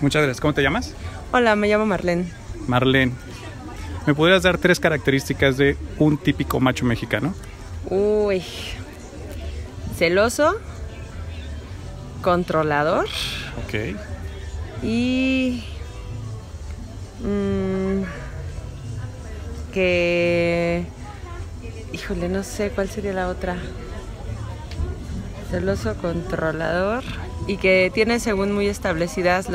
Muchas gracias. ¿Cómo te llamas? Hola, me llamo Marlene. Marlene, ¿me podrías dar tres características de un típico macho mexicano? Uy, celoso, controlador. Ok. Y que, híjole, no sé cuál sería la otra. Celoso, controlador y que tiene, según muy establecidas,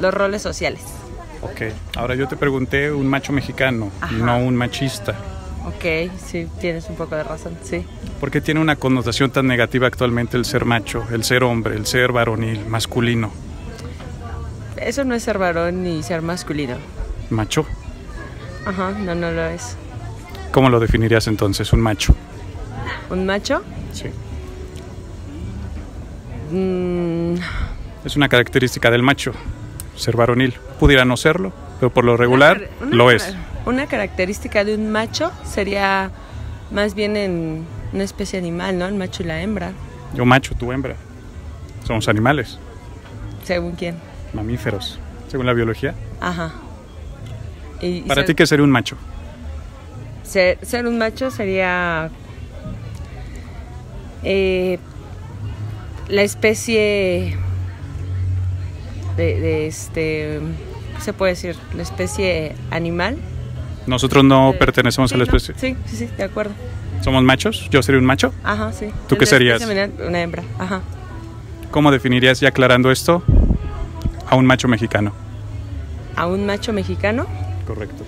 los roles sociales. Ok, ahora yo te pregunté un macho mexicano, no un machista. Ok, sí, tienes un poco de razón, sí. ¿Por qué tiene una connotación tan negativa actualmente el ser macho, el ser hombre, el ser varonil, masculino? Eso no es ser varón ni ser masculino. ¿Macho? Ajá, no, no lo es. ¿Cómo lo definirías entonces, un macho? ¿Un macho? Sí. Es una característica del macho, ser varonil. Pudiera no serlo, pero por lo regular lo es. Una característica de un macho sería más bien en una especie animal, ¿no? El macho y la hembra. Yo macho, tú hembra. Somos animales. ¿Según quién? Mamíferos, según la biología. Ajá. ¿Y para ti qué sería un macho? Ser un macho sería la especie de se puede decir, la especie animal. Nosotros no pertenecemos a la especie. No, sí, de acuerdo. ¿Somos machos? ¿Yo sería un macho? Ajá, sí. ¿Tú qué serías? Una hembra, ajá. ¿Cómo definirías, ya aclarando esto, a un macho mexicano? ¿A un macho mexicano? Correcto.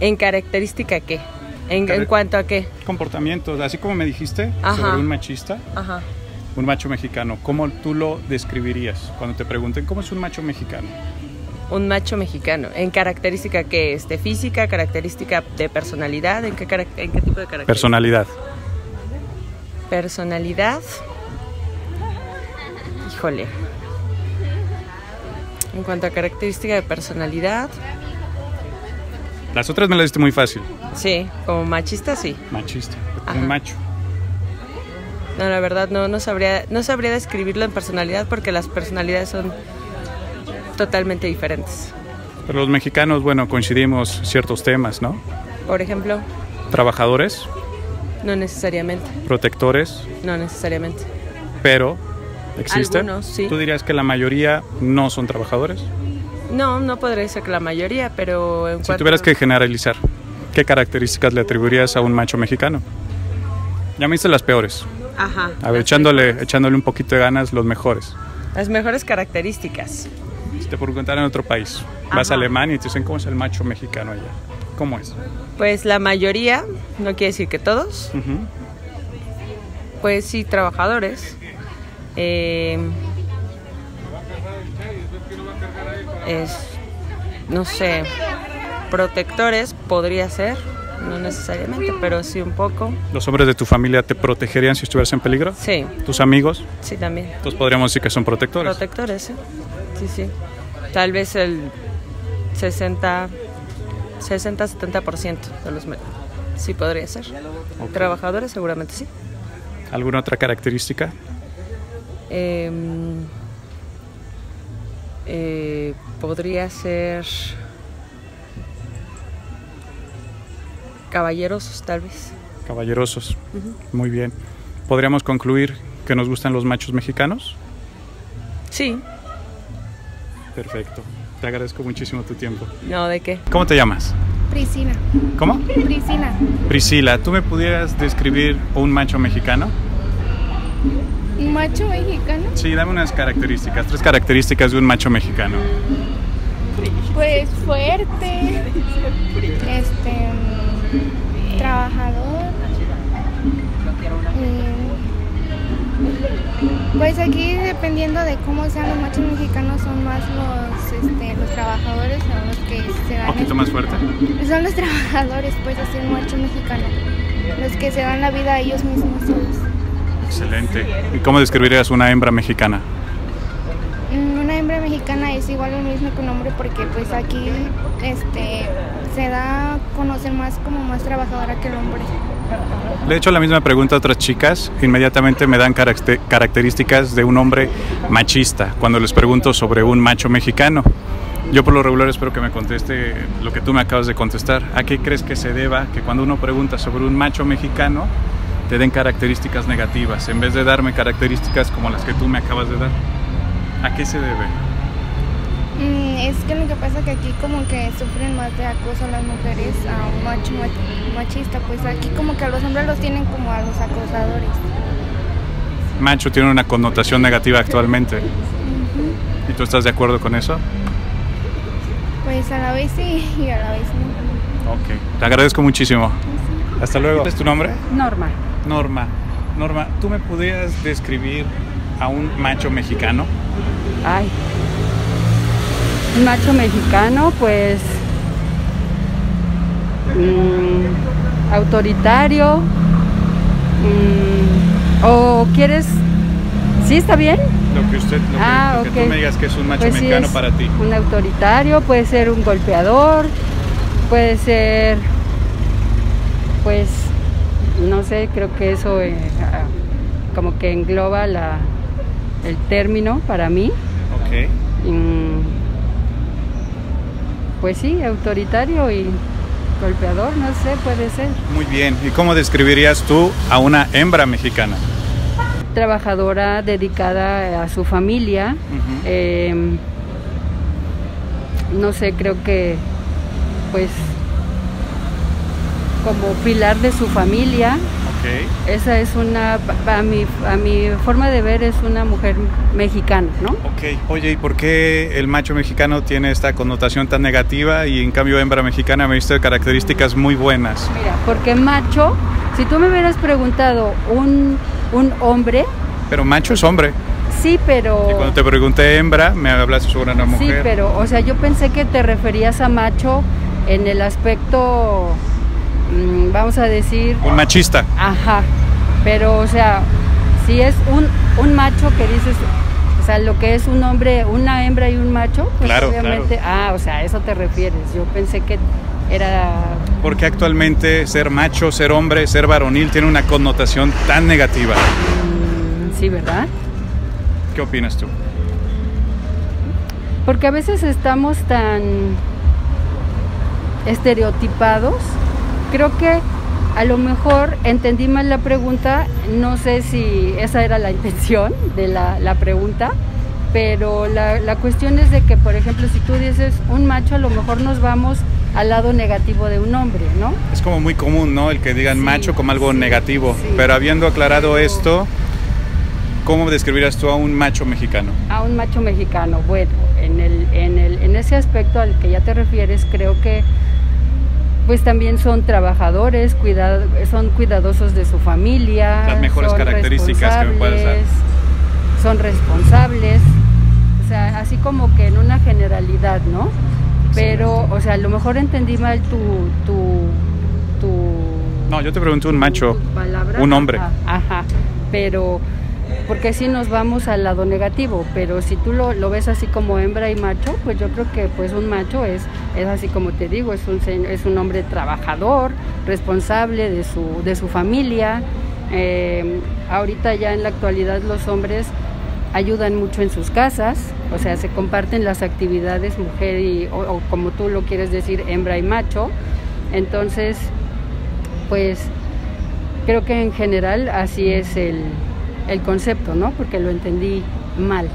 ¿En característica qué? ¿En cuanto a qué? Comportamientos, así como me dijiste, ajá, sobre un machista. Ajá. Un macho mexicano, ¿cómo tú lo describirías? Cuando te pregunten, ¿cómo es un macho mexicano? Un macho mexicano, ¿en característica qué? ¿Física, característica de personalidad? ¿En qué tipo de característica? Personalidad. Personalidad. Híjole. En cuanto a característica de personalidad. Las otras me las diste muy fácil. Sí, como machista, sí. Machista, un macho. No, la verdad no sabría describirlo en personalidad porque las personalidades son totalmente diferentes. Pero los mexicanos, bueno, coincidimos ciertos temas, ¿no? Por ejemplo. ¿Trabajadores? No necesariamente. ¿Protectores? No necesariamente. Pero existen. Algunos, sí. ¿Tú dirías que la mayoría no son trabajadores? No, no podría ser que la mayoría, pero en cuanto... Si tuvieras que generalizar, ¿qué características le atribuirías a un macho mexicano? Ya me hice las peores. Ajá. A ver, echándole un poquito de ganas, los mejores. Las mejores características. Si te preguntan en otro país, ajá, vas a Alemania y te dicen, ¿cómo es el macho mexicano allá? ¿Cómo es? Pues la mayoría, no quiere decir que todos. Uh-huh. Pues sí, trabajadores. No sé, protectores podría ser. No necesariamente, pero sí un poco. ¿Los hombres de tu familia te protegerían si estuvieras en peligro? Sí. ¿Tus amigos? Sí, también. Entonces podríamos decir que son protectores. Protectores, sí. Sí, sí. Tal vez el 60-70% de los... Sí, podría ser. Okay. Trabajadores, seguramente sí. ¿Alguna otra característica? Podría ser... Caballerosos, tal vez. Caballerosos, uh-huh. Muy bien. ¿Podríamos concluir que nos gustan los machos mexicanos? Sí. Perfecto. Te agradezco muchísimo tu tiempo. No, ¿de qué? ¿Cómo te llamas? Priscila. ¿Cómo? Priscila. Priscila, ¿tú me pudieras describir un macho mexicano? ¿Un macho mexicano? Sí, dame unas características, tres características de un macho mexicano. Pues fuerte, trabajador, pues aquí dependiendo de cómo sean los machos mexicanos son más los trabajadores, son los que se dan... ¿Un poquito más fuerte? Son los trabajadores, pues así un macho mexicano, los que se dan la vida a ellos mismos solos. Excelente. ¿Y cómo describirías una hembra mexicana? Una hembra mexicana es igual lo mismo que un hombre porque pues aquí se da a conocer más como más trabajadora que el hombre. Le he hecho la misma pregunta a otras chicas, inmediatamente me dan características de un hombre machista cuando les pregunto sobre un macho mexicano. Yo por lo regular espero que me conteste lo que tú me acabas de contestar. ¿A qué crees que se deba que cuando uno pregunta sobre un macho mexicano te den características negativas en vez de darme características como las que tú me acabas de dar? ¿A qué se debe? Es que lo que pasa es que aquí como que sufren más de acoso las mujeres a un macho machista, pues aquí como que a los hombres los tienen como a los acosadores. Macho tiene una connotación negativa actualmente. ¿Y tú estás de acuerdo con eso? Pues a la vez sí y a la vez no. Ok, te agradezco muchísimo. Sí. Hasta luego. ¿Cuál es tu nombre? Norma. Norma. Norma, ¿tú me podrías describir a un macho mexicano? Ay, un macho mexicano, pues autoritario, o quieres, ¿sí está bien? Lo que tú me digas que es un macho pues mexicano sí para ti. Un autoritario, puede ser un golpeador, puede ser, pues, no sé, creo que eso como que engloba el término para mí. Ok. Pues sí, autoritario y golpeador, no sé, puede ser. Muy bien, ¿y cómo describirías tú a una hembra mexicana? Trabajadora, dedicada a su familia. No sé, creo que, pues, como pilar de su familia. Okay. Esa es una, a mi forma de ver, es una mujer mexicana, ¿no? Ok. Oye, ¿y por qué el macho mexicano tiene esta connotación tan negativa y en cambio hembra mexicana me diste características muy buenas? Mira, porque macho, si tú me hubieras preguntado un hombre... Pero macho es hombre. Sí, pero... Y cuando te pregunté hembra, me hablaste sobre una mujer. Sí, pero, o sea, yo pensé que te referías a macho en el aspecto... vamos a decir... Un machista. Ajá, pero o sea, si es un macho que dices, o sea, lo que es un hombre, una hembra y un macho, pues claro, obviamente, claro. Ah, o sea, a eso te refieres, yo pensé que era... Porque actualmente ser macho, ser hombre, ser varonil tiene una connotación tan negativa. Sí, ¿verdad? ¿Qué opinas tú? Porque a veces estamos tan estereotipados. Creo que a lo mejor entendí mal la pregunta, no sé si esa era la intención de la pregunta, pero la cuestión es de que, por ejemplo, si tú dices un macho, a lo mejor nos vamos al lado negativo de un hombre, ¿no? Es como muy común, ¿no? El que digan sí, macho como algo negativo, sí, pero habiendo aclarado esto, ¿cómo describirías tú a un macho mexicano? A un macho mexicano, bueno, en ese aspecto al que ya te refieres, creo que pues también son trabajadores, son cuidadosos de su familia. Las mejores características que me puedes dar. Son responsables, o sea, así como que en una generalidad, ¿no? Pero, o sea, a lo mejor entendí mal tu No, yo te pregunto un macho, un hombre. Ajá, pero, porque sí nos vamos al lado negativo, pero si tú lo ves así como hembra y macho, pues yo creo que pues un macho es así como te digo, es un hombre trabajador, responsable de su familia. Ahorita ya en la actualidad los hombres ayudan mucho en sus casas, o sea, se comparten las actividades mujer y, o como tú lo quieres decir, hembra y macho. Entonces, pues creo que en general así es el concepto, ¿no? Porque lo entendí mal.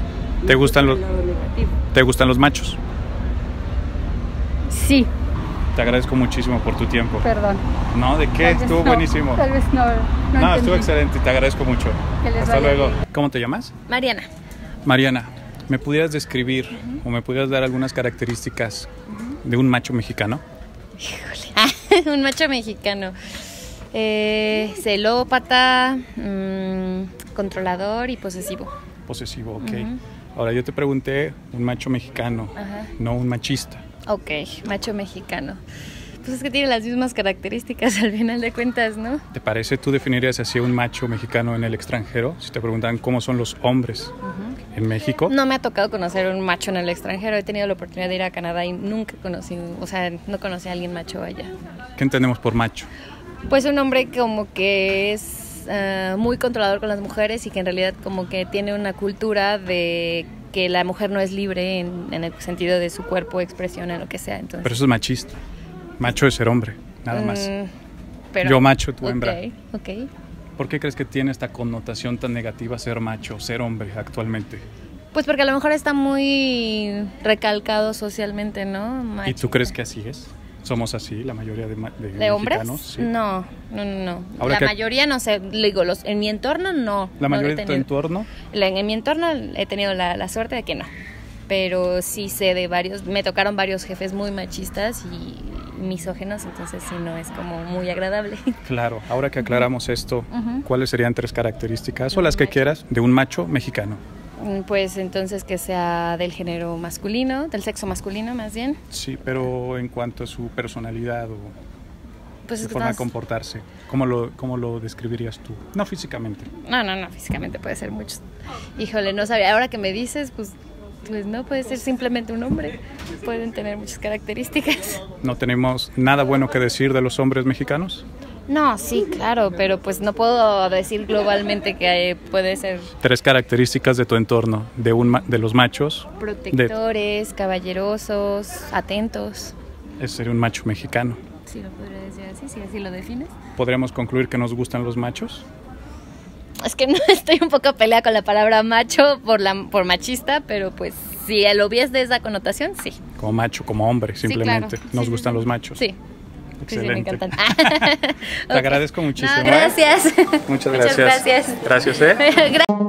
¿Te gustan los machos? Sí. Te agradezco muchísimo por tu tiempo. Perdón. ¿No? ¿De qué? Estuvo buenísimo. Tal vez no. No, estuvo excelente. Te agradezco mucho. Hasta luego. ¿Cómo te llamas? Mariana. Mariana, ¿me pudieras describir o me pudieras dar algunas características de un macho mexicano? Híjole. Un macho mexicano. Celópata, controlador y posesivo. Posesivo, ok. Ahora, yo te pregunté un macho mexicano, no un machista. Ok, macho mexicano. Pues es que tiene las mismas características al final de cuentas, ¿no? ¿Te parece? ¿Tú definirías así un macho mexicano en el extranjero? Si te preguntan cómo son los hombres en México. No me ha tocado conocer un macho en el extranjero. He tenido la oportunidad de ir a Canadá y nunca conocí, o sea, no conocí a alguien macho allá. ¿Qué entendemos por macho? pues un hombre como que es muy controlador con las mujeres y que en realidad como que tiene una cultura de que la mujer no es libre en el sentido de su cuerpo, expresión, en lo que sea. Entonces, pero eso es machista. Macho es ser hombre, nada más. Pero, yo macho, tú hembra. Okay. ¿Por qué crees que tiene esta connotación tan negativa ser macho, ser hombre actualmente? Pues porque a lo mejor está muy recalcado socialmente, ¿no? Macho. ¿Y tú crees que así es? ¿Somos así la mayoría de mexicanos? ¿Sí? No. Ahora la mayoría no sé, digo, en mi entorno no. ¿La mayoría de tu entorno? En mi entorno he tenido la suerte de que no. Pero sí sé de varios, me tocaron varios jefes muy machistas y misógenos, entonces sí no es como muy agradable. Claro, ahora que aclaramos esto, ¿cuáles serían tres características o las que quieras de un macho mexicano? Pues entonces que sea del género masculino, del sexo masculino más bien. Sí, pero en cuanto a su personalidad o pues su forma de comportarse, ¿cómo lo describirías tú? No físicamente. No, físicamente puede ser muchos. Híjole, no sabía, ahora que me dices, pues no, puede ser simplemente un hombre. Pueden tener muchas características. ¿No tenemos nada bueno que decir de los hombres mexicanos? No, sí, claro, pero pues no puedo decir globalmente que puede ser... Tres características de tu entorno, de los machos. Protectores, caballerosos, atentos. Ese sería un macho mexicano. Sí, lo podría decir así, si así lo defines. ¿Podríamos concluir que nos gustan los machos? Es que no estoy un poco peleada con la palabra macho por machista, pero pues si lo vies de esa connotación, sí. Como macho, como hombre, simplemente. Sí, claro. Nos gustan los machos. Sí. Excelente. Sí, me encantan. Te agradezco muchísimo. No, gracias. Muchas gracias. Muchas gracias. Gracias.